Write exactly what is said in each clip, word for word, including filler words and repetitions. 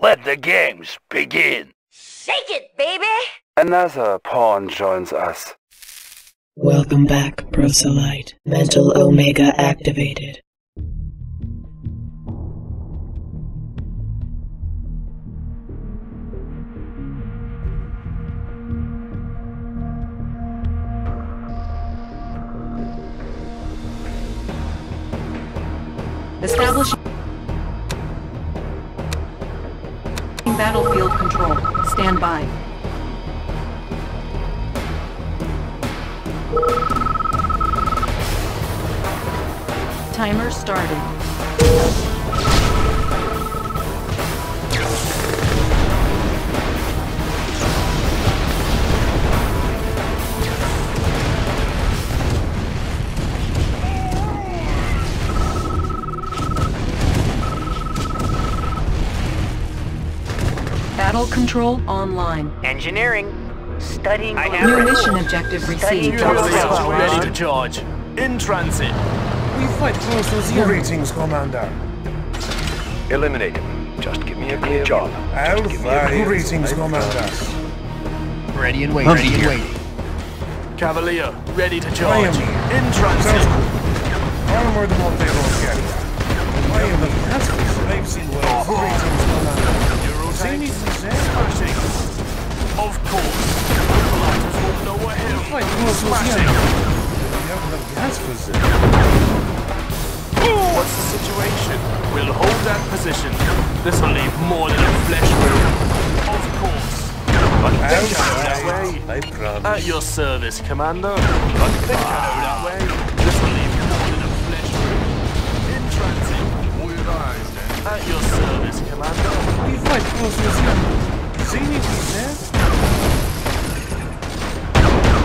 Let the games begin! Shake it, baby! Another pawn joins us. Welcome back, Proselyte. Mental Omega activated. Establishing battlefield control. Stand by. Timer started. Battle control online. Engineering. Studying. I have new mission objective received. Ready to charge. In transit. We fight close here. Greetings, Commander. Eliminate him. Just give me a clear job. I'll fly. Greetings, Commander. Ready and waiting. Ready and waiting. Cavalier, ready to charge. In transit. Armored multi-role carrier. I am the fastest I've seen. Greetings, Commander. Of course. What's the situation? We'll hold that position. This'll leave more than a flesh wound. Of course. But they go that way. I promise. At your service, Commander. But they go that way. This'll leave more than a flesh wound. In transit. With eyes. At your service, Commander. We fight close with you. See anything there?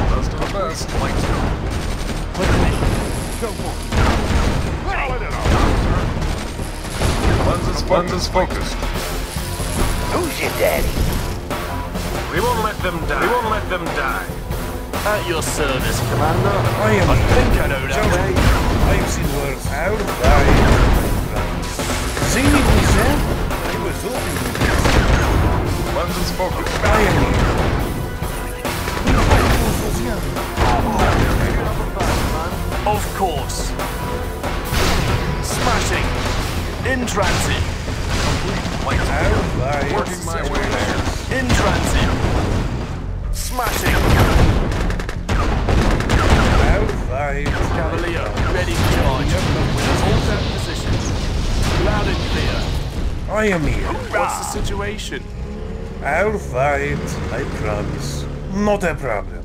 First to reverse, like so. Look at me. Go for it. Let it out. One's as one's as focused. Who's your daddy? We won't let them die. We won't let them die. At your service, Commander. I am. I think I know that way. I've seen worse. How die. See me, sir? I was hoping for this. One's as focused. I am here. Of course. Smashing. In transit. Complete. Out. Working my way there. In transit. Smashing. Out. Cavalier, ready to charge. Hold that position. Loud and clear. I am here. Hoorah. What's the situation? I'll fight, I promise. Not a problem.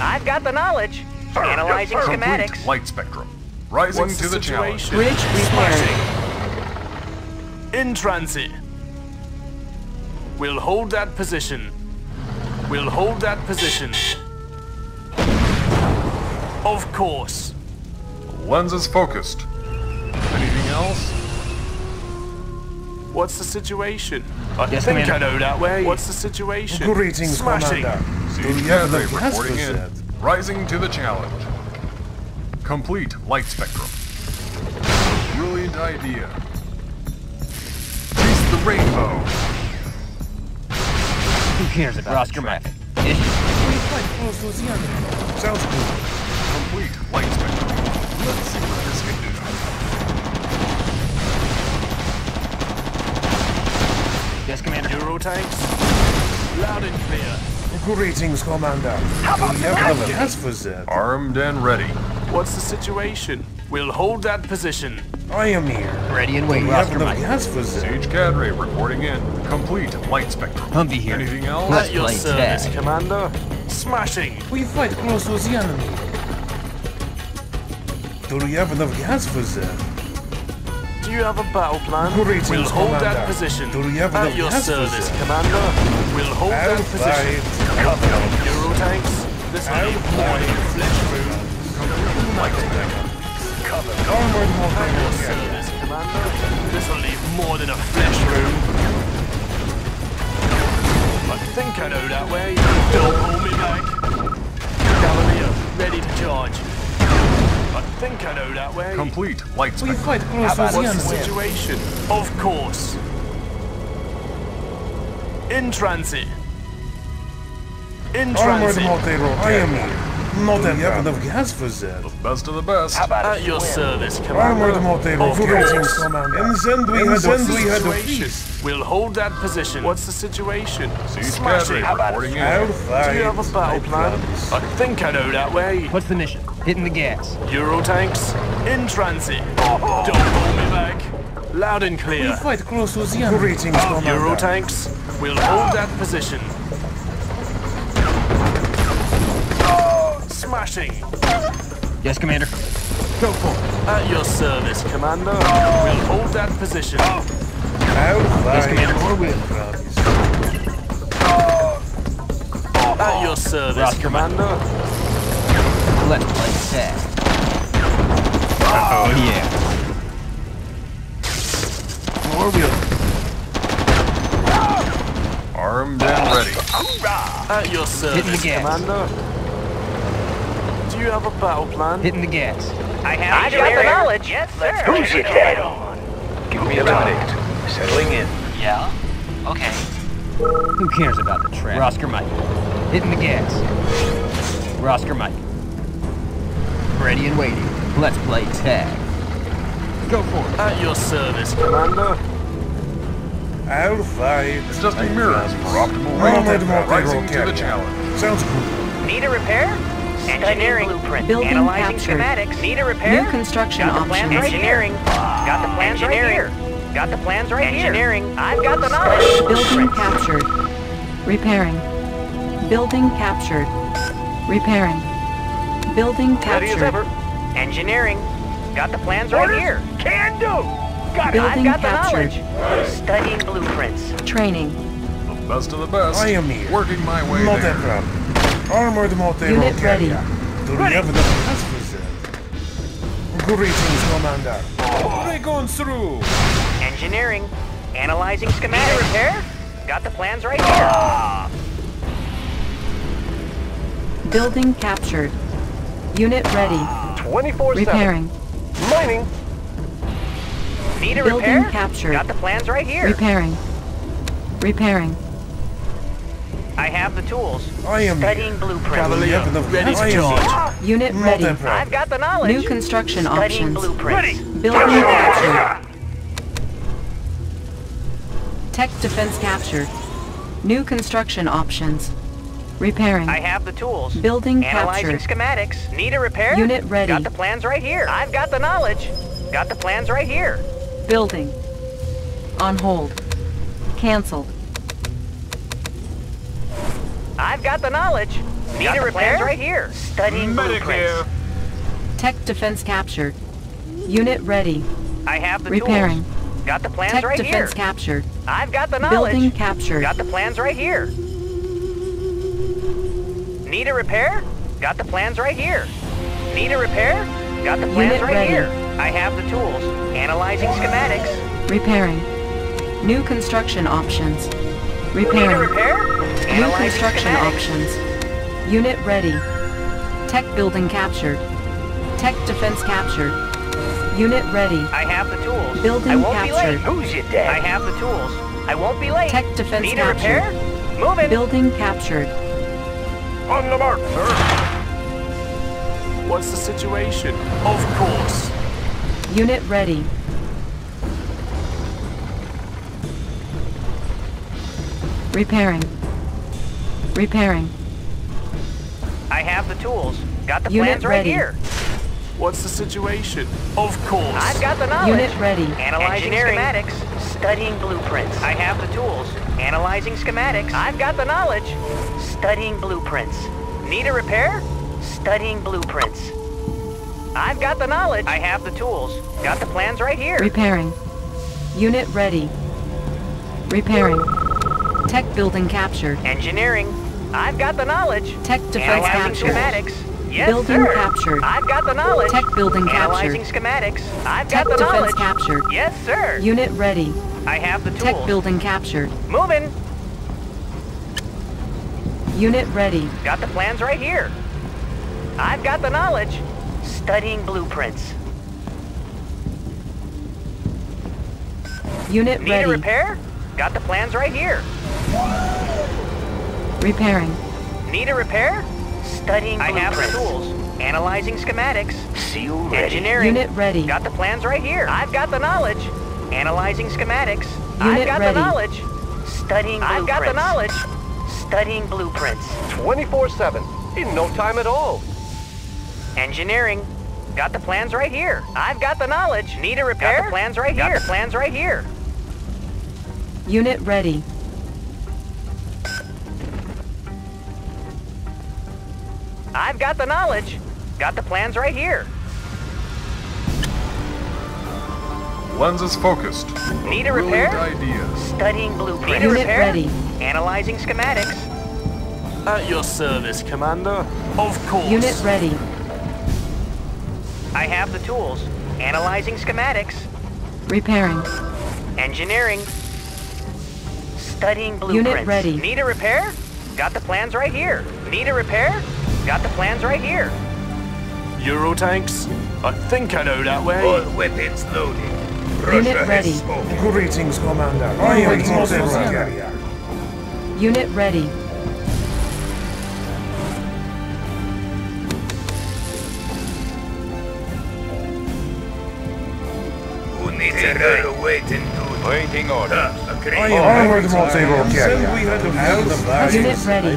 I've got the knowledge. Sir, analyzing yes, schematics. Light spectrum. Rising What's to the, the challenge. Bridge repairing. In transit. We'll hold that position. We'll hold that position. Of course. Lens is focused. Anything else? What's the situation? I yes, think man. I know that way. What's the situation? Greetings, Smashing. C D S A reporting in. Rising to the challenge. Complete light spectrum. Brilliant idea. Chase the rainbow. Who cares about Ross Gramatic? Sounds cool. Complete light spectrum. Let's see what this can do. Yes, Commander. Euro tanks. Loud and clear. Greetings, Commander. How about that? Armed and ready. What's the situation? We'll hold that position. I am here. Ready and waiting. Sage Cadre reporting in. Complete light spectrum. Humvee here. Anything else? At your service, that. Commander. Smashing. We fight close to the enemy. Do we have enough gas for that? Do you have a battle plan? Greetings, we'll hold Commander. That position. Do we have enough At your gas service, Commander. We'll hold I'll that position. Cover Euro tanks. This will fly flesh room. Cover armored more than your service, Commander. This will leave more than a flesh room. I think I know that way. Don't hold me back. Cavalier, ready to charge. think I know that way. Complete light spectrum. We're quite close to the situation. Of course. In transit. In transit. I am here. Not that we have enough gas for that. The best of the best. At your service, Commander. Of course. In Zend we had a feast. We'll hold that position. What's the situation? Smash it. Do you have a battle plan? I think I know that way. What's the mission? Hitting the gas. Euro tanks. In transit. Don't hold me back. Loud and clear. We're quite close to the end. Euro tanks. We'll hold that position. Smashing! Yes, Commander. Go for it. At your service, Commander. Oh. We'll hold that position. Oh. Yes, Commander. Oh. Oh. At your service, Ross, Commander. Let's play sad. Oh, yeah. Four-wheel. Armed and ready. At your service, Commander. Do you have a battle plan? Hitting the gas. I have I got the knowledge. Yes, sir. Who's your dad on? Give me a verdict. Settling in. Yeah? Okay. Who cares about the trap? Rosker Mike. Hitting the gas. Rosker Mike. Ready and waiting. Let's play tag. Go for it. At your service, Commander. I'll fight. It's just a mirror for optimal range. Rising to the challenge. Sounds cool. Need a repair? Engineering. Blueprint. Building analyzing captured. Schematics. Need a repair? New construction got the plans right engineering. Here. Got the plans engineering. Right here. Got the plans right engineering. Here. I've got the knowledge. Building captured. Repairing. Building captured. Repairing. Building captured. Engineering. Got the plans Order. Right here. Can do! Got Building I've got captured. The knowledge. Studying blueprints. Training. The best of the best. I am here. Working my way Not there. That Armored Multi-Roll Unit ready. Do we have enough gas for that? Greetings, Commander. Oh. We're going through. Engineering. Analyzing schematics. Repair? Got the plans right here. Ah. Building captured. Unit ready. twenty-four seven. Repairing. Mining. Need a Building repair? Captured. Got the plans right here. Repairing. Repairing. I have the tools. I am studying blueprints. Ready to charge. Unit ready. I've got the knowledge. New construction studying options. Blueprints. Ready. Building captured. Tech defense captured. New construction options. Repairing. I have the tools. Building Analyzing captured. Schematics. Need a repair? Unit ready. Got the plans right here. I've got the knowledge. Got the plans right here. Building. On hold. Cancelled. I've got the knowledge. Need got a repair right here. Studying blueprints. Tech defense captured. Unit ready. I have the Repairing. Tools. Got the plans Tech right here. Tech defense captured. I've got the knowledge. Building captured. Got the plans right here. Need a repair? Got the plans right here. Need a repair? Got the plans Unit right ready. Here. I have the tools. Analyzing schematics. Repairing. New construction options. Repairing. Need a repair? New Analyzing construction schematics. Options. Unit ready. Tech building captured. Tech defense captured. Unit ready. I have the tools. Building I won't captured. Be late. Who's your dad? I have the tools. I won't be late. Tech defense Need captured. A repair? Move it. Building captured. On the mark, sir. What's the situation? Of course. Unit ready. Repairing. Repairing. I have the tools. Got the Unit plans right ready. Here. What's the situation? Of course. I've got the knowledge. Unit ready. Analyzing schematics. Studying blueprints. I have the tools. Analyzing schematics. I've got the knowledge. Studying blueprints. Need a repair? Studying blueprints. I've got the knowledge. I have the tools. Got the plans right here. Repairing. Unit ready. Repairing. Tech building captured. Engineering. I've got the knowledge. Tech defense captured. Schematics. Yes, building sir. Captured. I've got the knowledge. Tech building Analyzing captured. Analyzing schematics. I've Tech got the knowledge. Tech defense captured. Yes, sir. Unit ready. I have the tools. Tech building captured. Moving. Unit ready. Got the plans right here. I've got the knowledge. Studying blueprints. Unit ready. Need a repair? Got the plans right here. Repairing. Need a repair? Studying blueprints. I have the tools. Analyzing schematics. Seal ready. Engineering. Unit ready. Got the plans right here. I've got the knowledge. Analyzing schematics. Unit I've got ready. the knowledge. Studying I've blueprints. I've got the knowledge. Studying blueprints. twenty-four seven. In no time at all. Engineering. Got the plans right here. I've got the knowledge. Need a repair? Got the plans right here. Got the plans right here. Unit ready. I've got the knowledge. Got the plans right here. Lens is focused. Need a repair? Ideas. Studying blueprints. Need a repair? Ready. Analyzing schematics. At your service, Commander. Of course. Unit ready. I have the tools. Analyzing schematics. Repairing. Engineering. Studying blueprints. Unit ready. Need a repair? Got the plans right here. Need a repair? Got the plans right here. Euro tanks? I think I know that way. All weapons loaded. Russia Unit ready. Greetings, Commander. I am Bulgaria. Unit ready. Who needs a girl waiting to waiting order? Uh, okay. I am Onward, Bulgaria. Unit ready.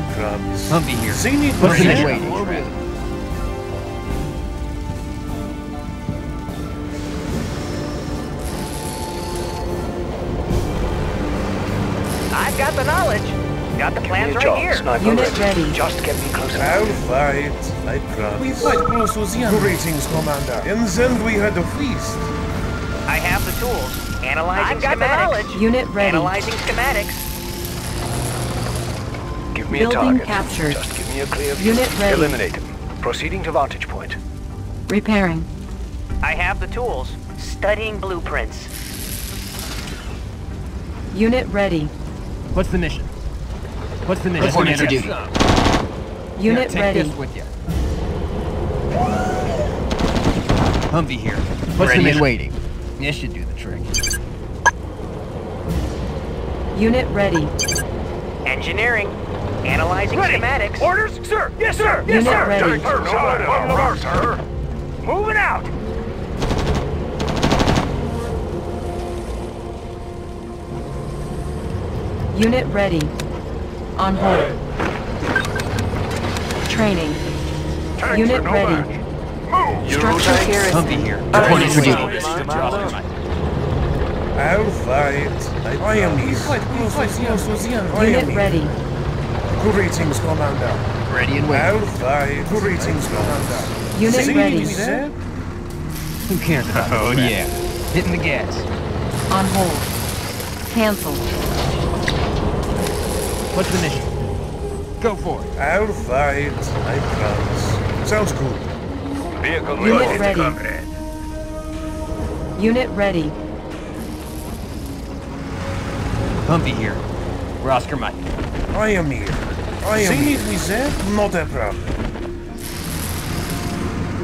I'll be here. See me, waiting. Got the plans right here. Unit ready. Just get me closer. I'll fight. I promise. We fight close with you. Greetings, Commander. In Zend we had a feast. I have the tools. Analyzing I've got schematics. The knowledge. Unit ready. Analyzing schematics. Give me Building a target. Captured. Just give me a clear view. Unit ready. Eliminate him. Proceeding to vantage point. Repairing. I have the tools. Studying blueprints. Unit ready. What's the mission? What's the mission? What's the duty? Unit yeah, ready. Take this with you. Humvee here. What's ready the mission? Waiting. This should do the trick. Unit ready. Engineering. Analyzing ready. Schematics. Orders, sir. Yes, sir. Yes, Unit sir. Ready. Sir, no, sir. Moving out. Unit ready. On hold. Training. Tanks Unit no ready. Move. Structure garrison. Here. Deploying for duty. I'll fight. I am here. Unit ready. Greetings, Commander. Ready and waiting. I'll fight. Greetings, Commander. Unit See ready. Who cares about Oh, yeah. Hitting the gas. On hold. Cancelled. What's the mission? Go for it. I'll fight. I promise. Sounds good. Vehicle Unit ready. Comrade. Unit ready. Humvee here. Rosker Mike. I am here. I am See, here. We said? Not a problem.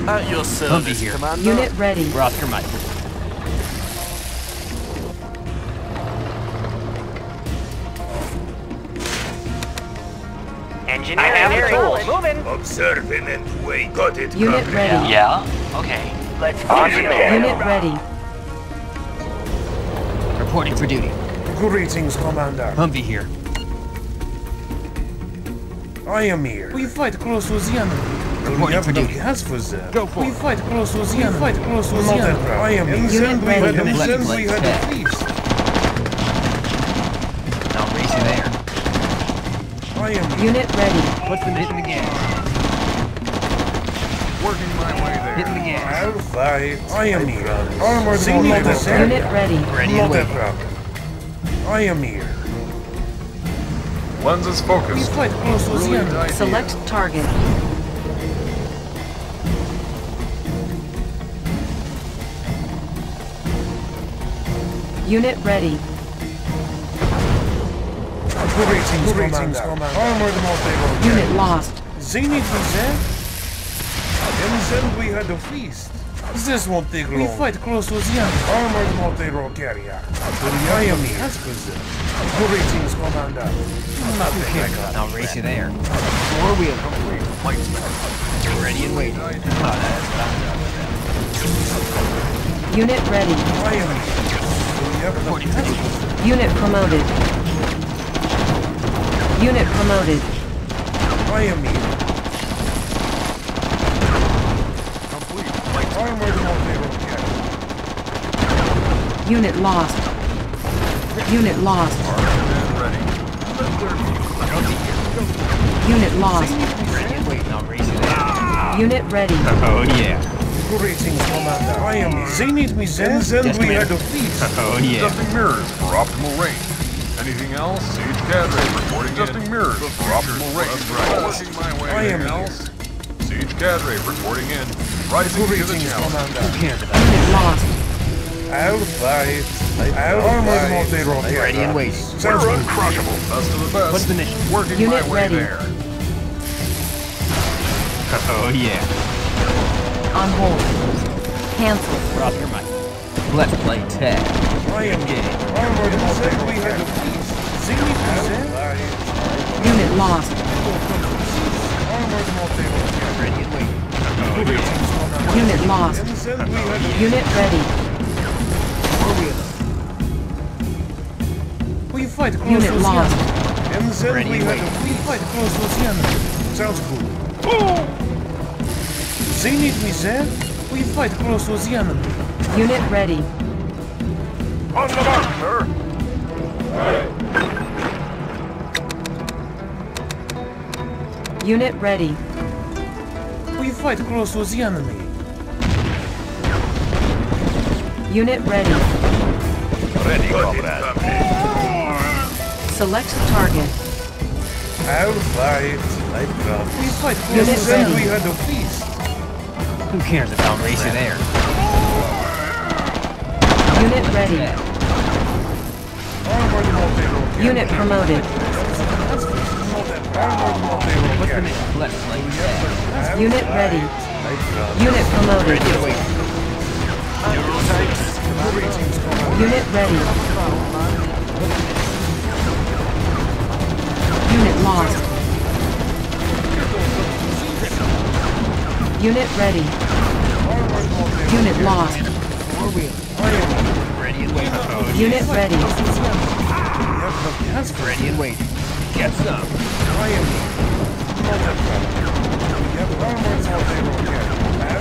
At your service, here. Commander. Unit ready. Rosker Mike. Engineering. I have tools. Observing and wait. Got it. Unit coming. Ready. Yeah. Okay. Let's on the Unit ready. Reporting for duty. Greetings, Commander. Humvee here. I am here. We fight close with the enemy. Reporting for duty. Has for them. Go for it. We fight close with the enemy. We fight close with the enemy. I am here. Unit ready. We had a, we had a feast. I'll race you there. Unit ready. What's the mission again? Working my way there. Hitting the gas. I'll fight. I am here. Armored motor. Unit ready. Ready Not a problem. I am here. Lens is focused. Quite close with the enemy. Select target. Unit ready. Greetings, Greetings Commander. Commander. Armored Unit lost. Zenith is there? And then we had a feast. This won't take long. We fight close with young armored multi-role carrier. The Miami has possessed. Greetings, Commander. Nothing like that. I'll race you there. Before we have hungry fight spell. Ready and waiting. Not as bad. Unit ready. Miami. Unit promoted. Unit promoted. Miami. Unit lost. Unit lost. Unit lost. Unit ready. Oh yeah. Greetings, Commander. I am. They need me then. Then we had a feast. Oh yeah. Adjusting mirrors for optimal range. Anything else? Sage cadre reporting. Adjusting mirrors for optimal range. I am else. Sage cadre reporting in. Rising to the channel. Unit lost. I'll fight. I'll armor multi-role carrier. Ready and waiting. We're uncrushable. Best of the best. What's the mission? Working Unit my way ready. There. Oh yeah. On hold. Cancel. Drop your mic. Let's play tag. I am game. Armor multi-role carrier. Significant. Unit lost. Armor multi-role carrier. Ready and waiting. Oh, yeah. Unit lost. Unit ready. We fight close Unit with lost. And then ready we had a we fight close with Yana. Sounds good. Oh. They need me there. We fight close with Yana. Unit ready. On the mark, sir. Right. Unit ready. We fight close with Yana. Unit ready. Ready, comrade. Select target. I'll fight. I promise. We fight for Unit the ready. We had a feast. Who cares about racing there? Unit ready. Unit promoted. Unit ready. Unit promoted. Unit ready. Unit lost. Unit ready. Unit lost. Ready and waiting. Unit ready. Ready and waiting. Get some.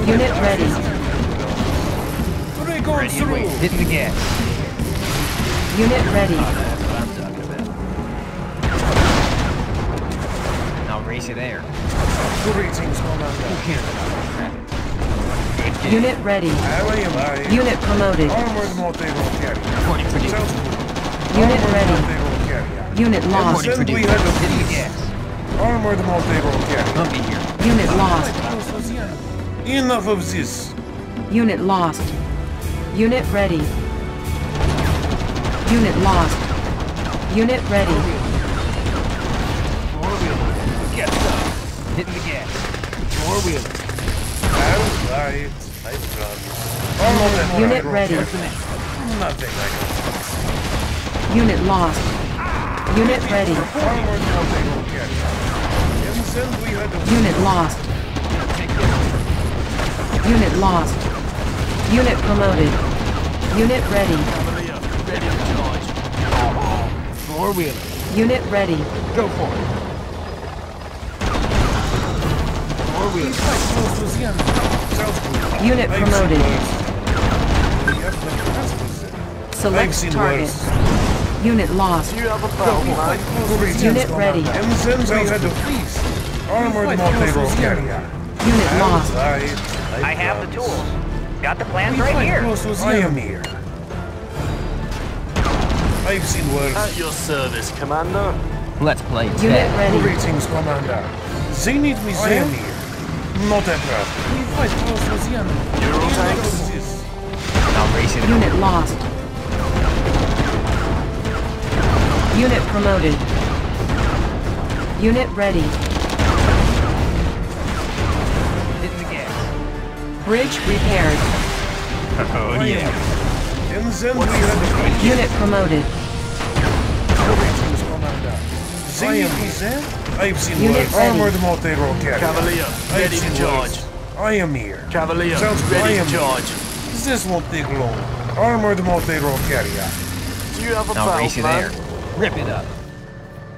Unit ready. Ready and waiting. Hit the gas. Unit ready. I'll race you there. Unit ready. Unit promoted. Unit ready. Unit lost. Hit the gas. Armored multi-role carrier. Unit lost. Enough of this. Unit lost. Unit ready. Unit lost. Unit ready. Four-wheeler. Get up. Hit the gas. Four-wheeler. Outside. I promise. Unit ready. Nothing like that. Unit lost. Unit ready. Unit lost. Unit lost. Unit promoted. Unit ready. Four wheeler. Unit ready. Go for it. Four wheeler. Unit promoted. Select target. Unit lost. Unit ready. Unit lost. I have the tools. Got the plans right here. I am here. I've seen worse. At your service, Commander. Let's play. Unit ready. Greetings, Commander. They need me. I am here. Not at all. We fight close with the enemy. Euro tanks. I'll race it. Unit lost. Unit promoted. Unit ready. Hit the gas. Bridge repaired. Oh, yeah. Unit promoted. I've seen Unit armored multi-role carrier. Cavalier, ready to charge. I am here. Cavalier, ready to charge. This won't take long. Armored multi-role carrier. Do you have a battle plan? Rip it up.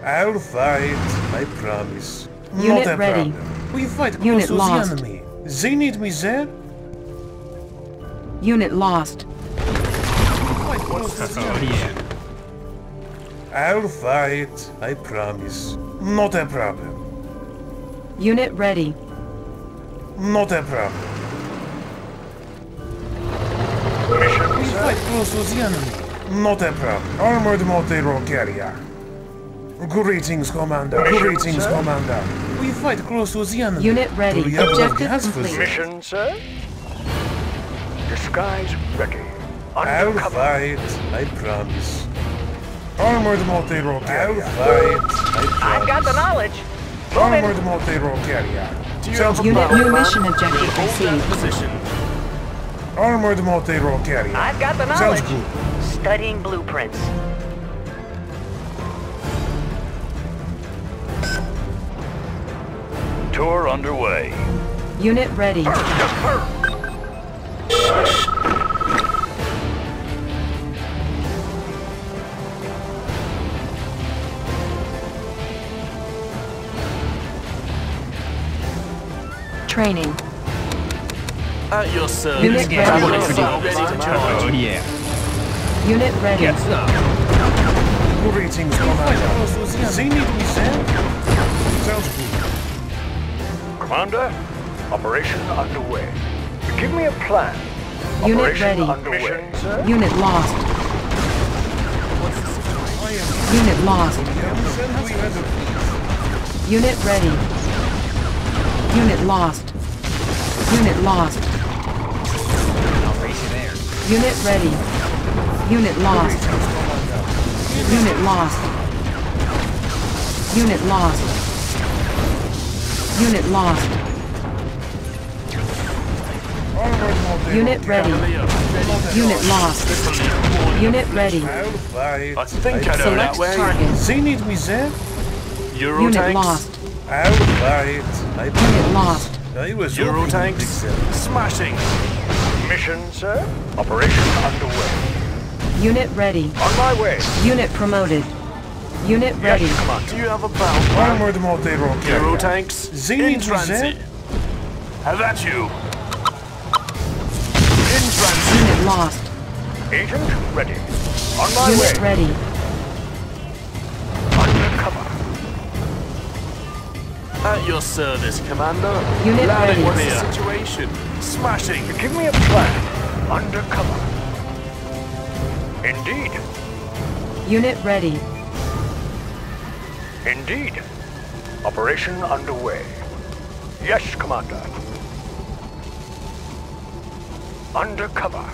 I'll fight, I promise. Unit Not a ready. Problem. We fight close Unit to lost. The enemy. They need me there? Unit lost. Quite close to the enemy. Oh, yeah. I'll fight, I promise. Not a problem. Unit ready. Not a problem. Mission we set. Fight close to the enemy. Not a problem. Armored multi-role carrier. Greetings, Commander. Mission Greetings, sir? Commander. We fight close to the enemy. Unit ready. Objective complete. Mission, sir? Disguise ready. Undercover. I'll fight, I promise. Armored multi-role carrier. I'll fight, I promise. I've got the knowledge. Armored multi-role carrier. Unit, new mission objective received. Armored multi-role carrier. I've got the knowledge. Studying blueprints. Tour underway. Unit ready. Training. At your service. Unit ready. Oh, yeah. Unit ready. Yes, sir. Greetings, Commander. They need me, sir. Sounds good. Commander, operation underway. Give me a plan. Unit operation ready. Underway. Mission, sir? Unit lost. What's the situation? Unit lost. Unit ready. Unit lost. Unit lost. Unit ready. Unit lost. Unit lost. Unit lost. Unit lost. Unit ready. Unit lost. Unit ready. I think I know that way. They need me there. Unit lost. Unit lost. Euro tanks smashing. Mission, sir. Operation underway. Unit ready. On my way. Unit promoted. Unit ready. Yes, come on. Do you have a battle plan? Armored multi-role carrier. Euro tanks in transit. Have at you. In transit. Unit lost. Agent ready. On my Unit way. Unit ready. Undercover. At your service, Commander. Unit Loud ready. What's the situation? Smashing. Give me a plan. Undercover. Indeed. Unit ready. Indeed. Operation underway. Yes, Commander. Undercover.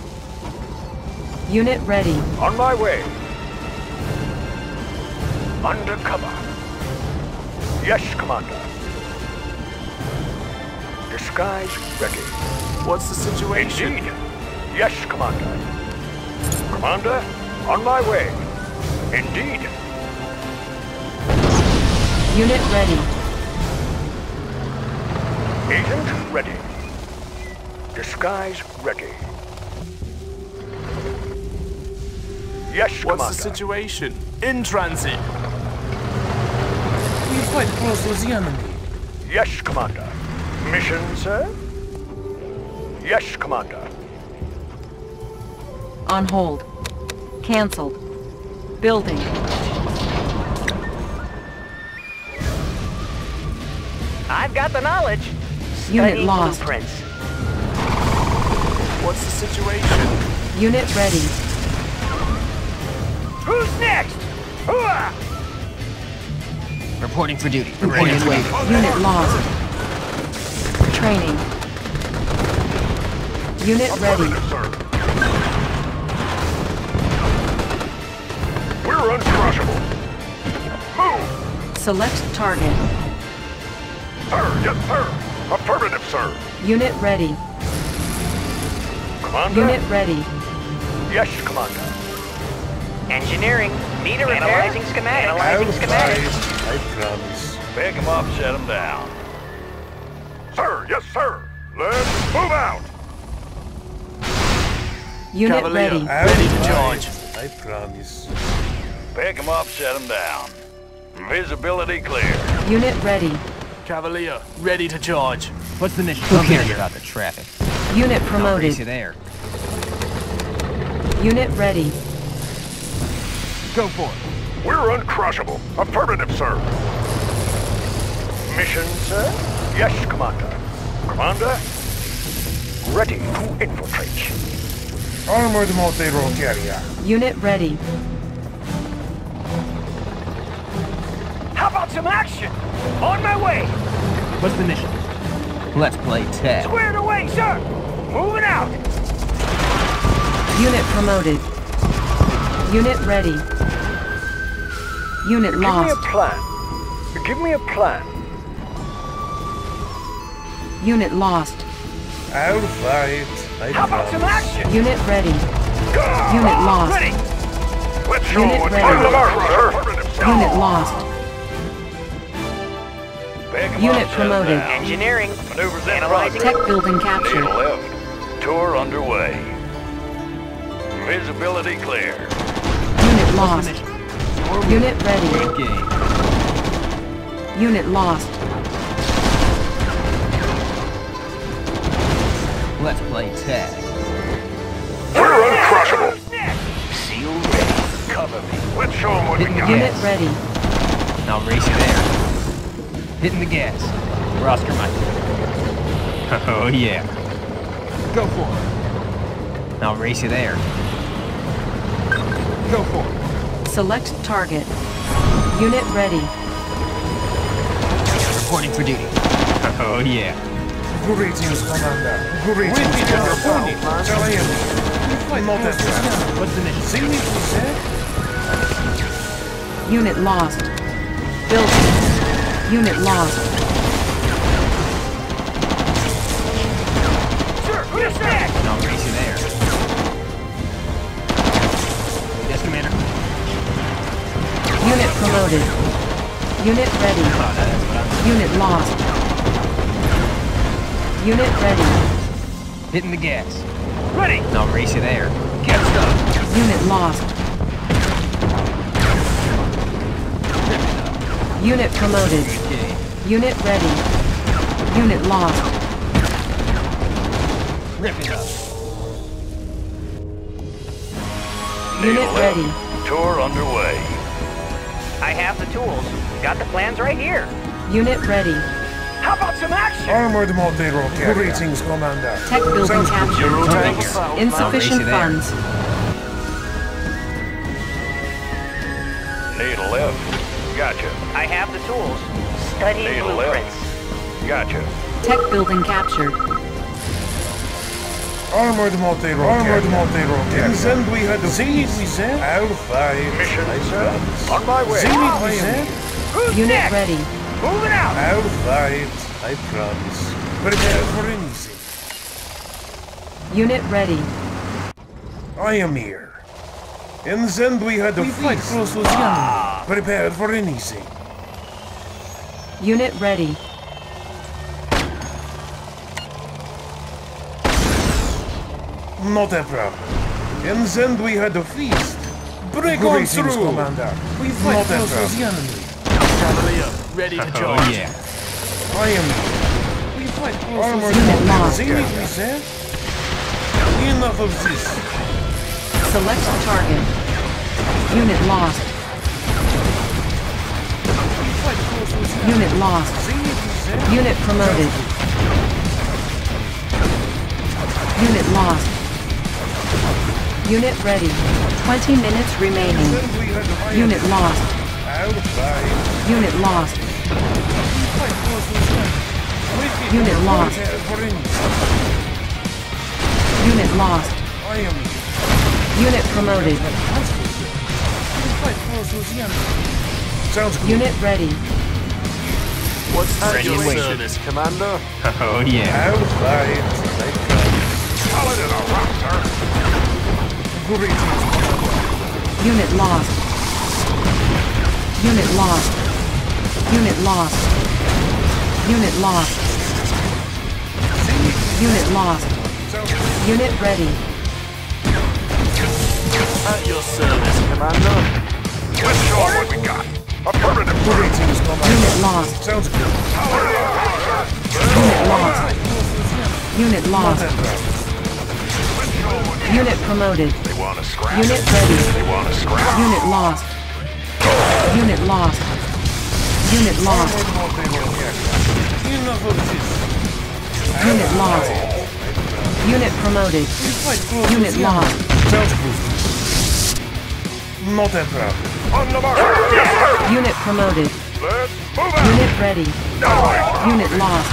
Unit ready. On my way. Undercover. Yes, Commander. Disguise ready. What's the situation? Indeed. Yes, Commander. Commander, on my way. Indeed. Unit ready. Agent ready. Disguise ready. Yes, Commander. What's the situation? In transit. We fight close to the enemy. Yes, Commander. Mission, sir? Yes, Commander. On hold. Cancelled. Building. I've got the knowledge. Unit Study lost. Blueprints. What's the situation? Unit ready. Who's next? Hooah! Reporting for duty. Reporting for duty. Unit lost. Training. Unit ready. We're uncrushable. Move. Select target. Sir, yes, sir. Affirmative, sir. Unit ready. Commander? Unit ready. Yes, Commander. Engineering. Need a repair? Analyzing schematics. Analyzing schematics. I promise. Pick him up, shut him down. Sir, yes, sir. Let's move out. Unit Cavalier. Ready. I ready to charge. I promise. Pick him up, shut him down. Visibility clear. Unit ready. Cavalier, ready to charge. What's the next? Who cares about the traffic? Unit promoted. There. Unit ready. Go for it. We're uncrushable. Affirmative, sir. Mission, sir? Yes, Commander. Commander, ready to infiltrate. Armored multi-role carrier. Unit ready. How about some action? On my way. What's the mission? Let's play tag. Squared away, sir. Moving out. Unit promoted. Unit ready. Unit lost. Give me a plan. Give me a plan. Unit lost. I'll fight. I How promise. About some action? Unit ready. Go! Unit lost. Ready. Let's show Unit ready. The mark, sir. Unit lost. Unit promoted. Engineering. Maneuvers analyzing. Tech building captured. Left. Tour underway. Visibility clear. Unit lost. Unit ready. Unit lost. Let's play tag. We're uncrushable. Seal ready. Cover me. Let's show them what we got. Unit ready. Now race you there. Hitting the gas. We're Oscar Mike. Oh, yeah. Go for it. I'll race you there. Go for it. Select target. Unit ready. Reporting for duty. Oh, yeah. Greetings, Commander. Greetings, Commander. What's the mission? Unit lost. Building. Unit lost. Sir, who is that? I'll race you there. Yes, Commander. Unit promoted. Unit ready. Oh, Unit lost. Unit ready. Hitting the gas. Ready. I'll race you there. Get stuck. Unit lost. Unit promoted. Unit ready. Unit lost. Rip it up. Unit ready. Tour underway. I have the tools. Got the plans right here. Unit ready. How about some action? Armored multi-role carrier. Greetings, Commander. Tech building captured. Insufficient funds. Need a lift. Gotcha. I have the tools. Study blueprints. Gotcha. Tech building captured. Armored multi-role Armored multi-role carrier. Send we had the Z we sent. Alpha. Mission, sir. On my way. Z we sent. Unit next? Ready. Moving out. Alpha. I promise. Prepare for anything. Unit ready. I am here. In Zend we had the fight close was young. Prepared for anything. Unit ready. Not a problem. In Zend we had a feast. Break on through, Commander. We fought the enemy. Cavalier, ready to charge. Oh yeah. I am. We fight armor. See what we said? Enough of this. Select target. Unit lost. Unit lost. Unit promoted. Unit lost. Unit ready. twenty minutes remaining. Unit lost. Unit lost. Unit lost. Unit lost. Unit promoted. Unit ready. What's that your service, Commander? Oh yeah. I'll fight. Solid as a rock, sir. Greetings. Unit lost. Unit lost. Unit lost. Unit lost. Unit lost. Unit ready. At your service, Commander. Let's show them what we got. Affirmative. Greetings. Unit lost. Sounds good. Solid as a rock, sir. Unit lost. Unit lost. Unit promoted. They want to scrap. Unit ready. They want to scrap. Unit lost. Unit lost. Unit lost. Unit lost. Unit promoted. Unit lost. Not on the mark. Unit promoted. Unit ready. Unit lost.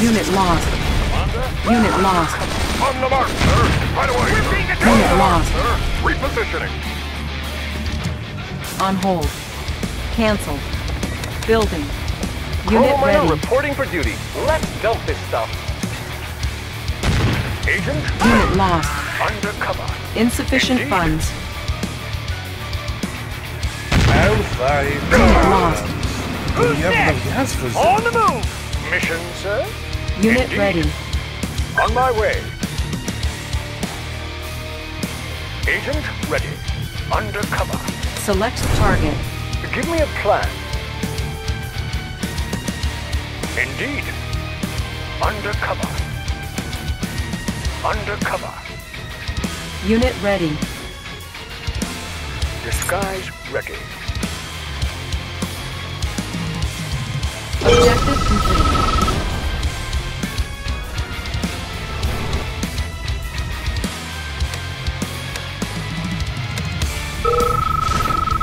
Unit lost. Unit lost. On the mark, sir! Right away! We're being attacked! Unit lost! Repositioning! On hold. Cancel. Building. Unit ready. Reporting for duty. Let's dump this stuff. Agent? Unit lost. Undercover. Insufficient Indeed. funds. Outside. Unit lost. Who's next? On the move! Mission, sir? Unit Indeed. ready. On my way. Agent ready. Undercover. Select target. Give me a plan. Indeed. Undercover. Undercover. Unit ready. Disguise ready.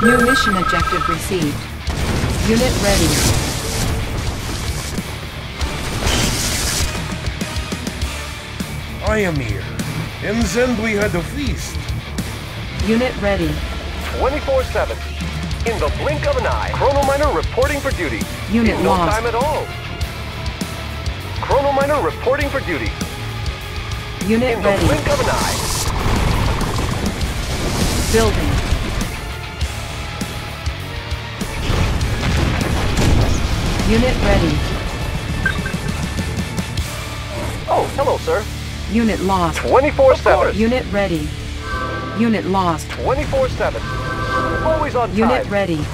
Objective complete. New mission objective received. Unit ready. I am here. In Zen we had a feast. Unit ready. twenty-four seven. In the blink of an eye. Chronominer reporting for duty. Unit in lost. No time at all. Chronominer reporting for duty. Unit in ready. In the blink of an eye. Building. Unit ready. Oh, hello, sir. Unit lost. twenty-four seven. Unit ready. Unit lost. twenty-four seven. Always on time. Unit ready.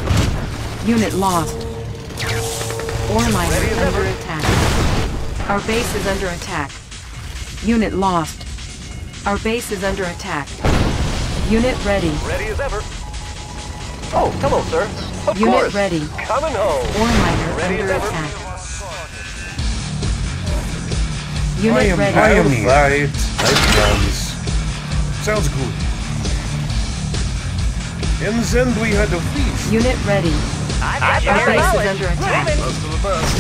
Unit lost. Ore mine is under attack. Our base is under attack. Unit lost. Our base is under attack. Unit ready. Ready as ever. Oh, hello, sir. Of Unit course. ready. Coming home. Ore miner ready under attack. Unit I am, ready. I am right. I promise. Sounds good. In Zend we had a feast. Unit ready. I've got Our base knowledge. is under attack. Most of the best.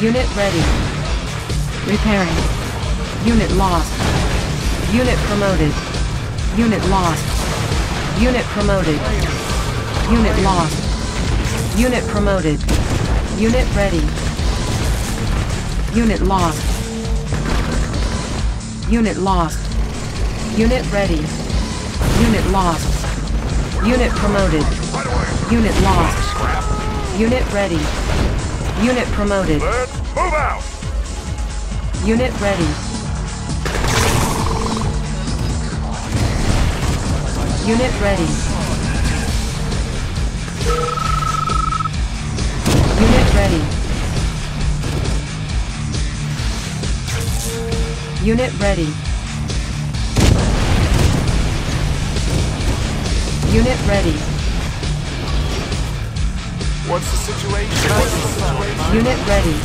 Unit ready. Repairing. Unit lost. Unit promoted. Unit lost. Unit promoted. Unit lost. Unit promoted. Unit ready. Unit lost. Unit lost. Unit ready. Unit lost. Unit promoted. Unit lost. Unit ready. Unit promoted. Move out. Unit ready. Unit ready. Unit ready. Unit ready. Unit ready. What's the situation? Unit ready.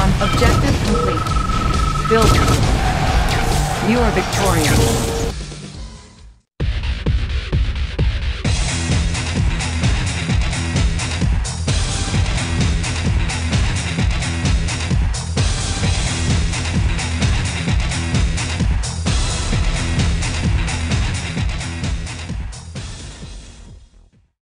On objective complete. Building. You are victorious.